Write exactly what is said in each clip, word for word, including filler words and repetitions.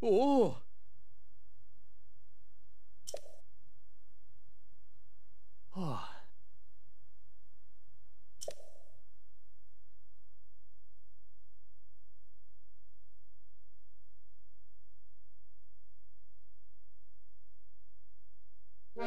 おお、はあ、you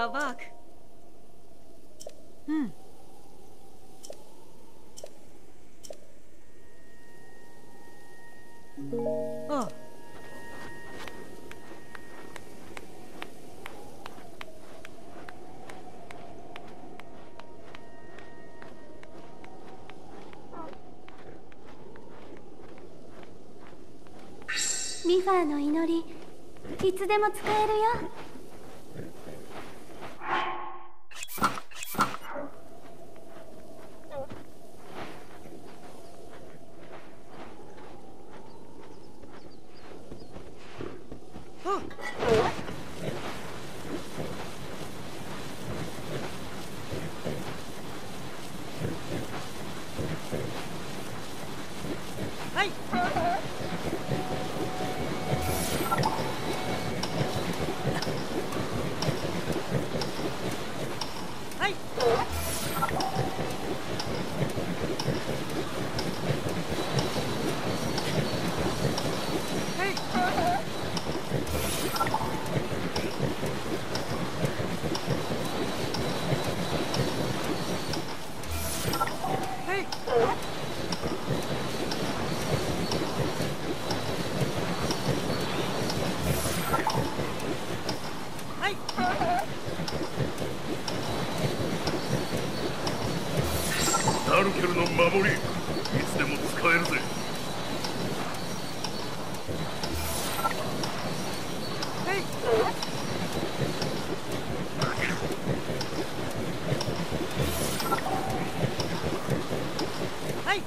Kavak. Hmm. Oh. Miphaの祈り、いつでも使えるよ。ダルケルの守り、いつでも使えるぜ。はい。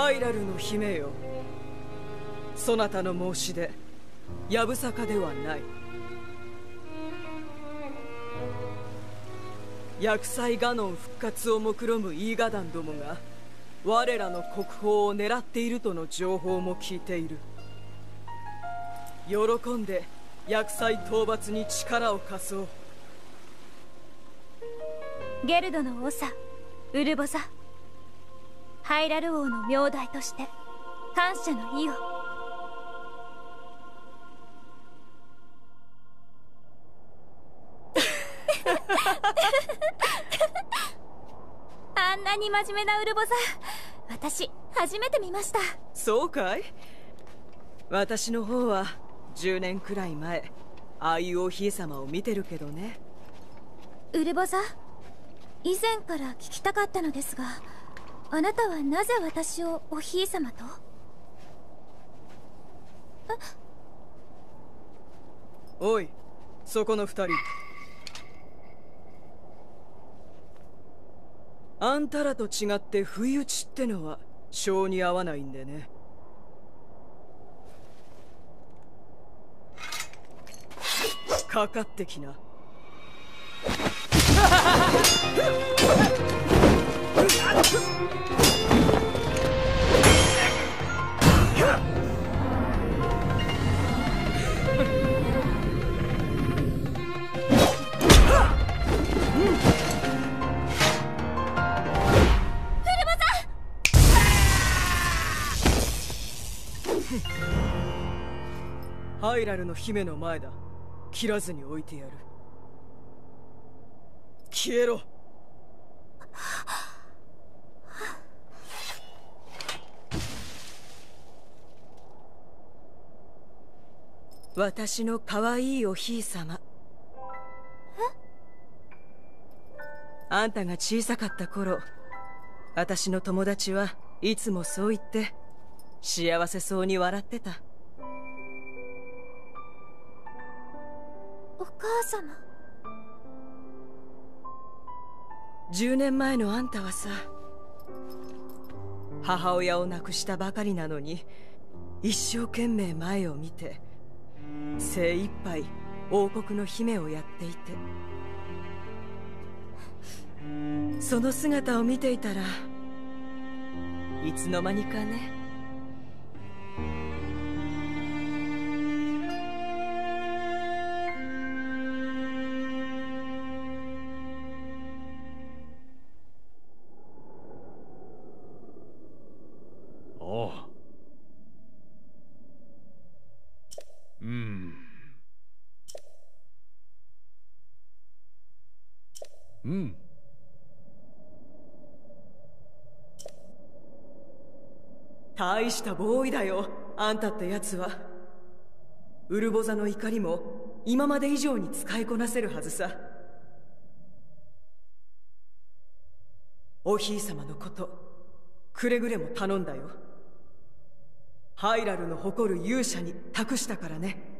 ハイラルの姫よ、そなたの申し出、やぶさかではない。厄災ガノン復活を目論むイーガダンどもが我らの国宝を狙っているとの情報も聞いている。喜んで厄災討伐に力を貸そう。ゲルドの長ウルボザ、ハイラル王の名代として感謝の意を。あんなに真面目なウルボザ、私初めて見ました。そうかい。私の方はじゅうねんくらい前、ああいうお姫様を見てるけどね。ウルボザ、以前から聞きたかったのですが、あなたはなぜ私をお姫様と？おい、そこの二人。あんたらと違って不意打ちってのは性に合わないんでね。かかってきな。ハイラルの姫の前だ。切らずに置いてやる。消えろ。私の可愛いお姫様。あんたが小さかった頃、私の友達はいつもそう言って幸せそうに笑ってた。お母様。じゅうねんまえのあんたはさ、母親を亡くしたばかりなのに一生懸命前を見て、精一杯王国の姫をやっていて、その姿を見ていたらいつの間にかね。うん。大したボーイだよ、あんたってやつは。ウルボザの怒りも今まで以上に使いこなせるはずさ。お姫様のことくれぐれも頼んだよ。ハイラルの誇る勇者に託したからね。